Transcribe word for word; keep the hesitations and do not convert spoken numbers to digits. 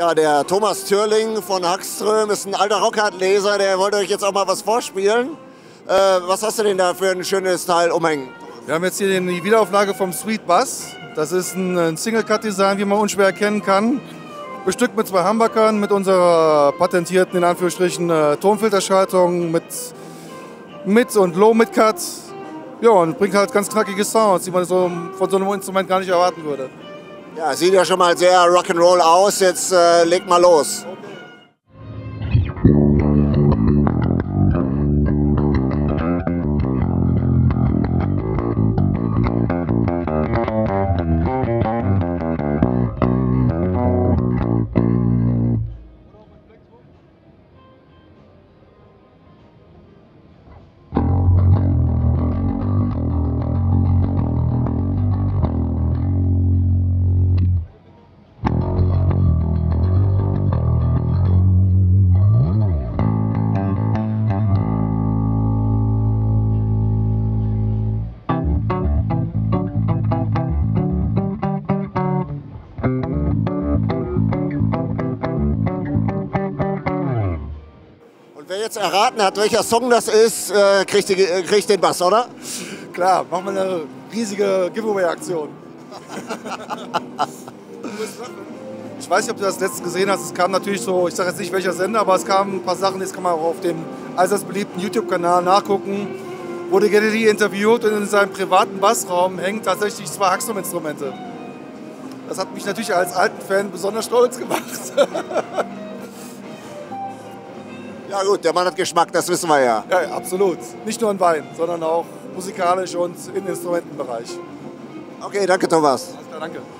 Ja, der Thomas Thürling von Hagström ist ein alter Rock Hard-Leser, der wollte euch jetzt auch mal was vorspielen. Äh, was hast du denn da für ein schönes Teil umhängen? Wir haben jetzt hier die Wiederauflage vom Swede-Bass. Das ist ein Single-Cut-Design, wie man unschwer erkennen kann. Bestückt mit zwei Humbuckern, mit unserer patentierten, in Anführungsstrichen, äh, Tonfilterschaltung, mit Mid- und Low-Mid-Cut. Ja, und bringt halt ganz knackige Sounds, die man so von so einem Instrument gar nicht erwarten würde. Ja, sieht ja schon mal sehr Rock'n'Roll aus. Jetzt äh, legt mal los. Okay. Wer jetzt erraten hat, welcher Song das ist, kriegt, die, kriegt den Bass, oder? Klar, machen wir eine riesige Giveaway-Aktion. Ich weiß nicht, ob du das letztes gesehen hast. Es kam natürlich so, ich sage jetzt nicht welcher Sender, aber es kamen ein paar Sachen, jetzt kann man auch auf dem allseits beliebten YouTube-Kanal nachgucken. Wurde Getty Lee interviewt und in seinem privaten Bassraum hängen tatsächlich zwei Hagström-Instrumente. Das hat mich natürlich als alten Fan besonders stolz gemacht. Ja gut, der Mann hat Geschmack, das wissen wir ja. Ja, absolut. Nicht nur in Wein, sondern auch musikalisch und im Instrumentenbereich. Okay, danke Thomas. Alles klar, danke.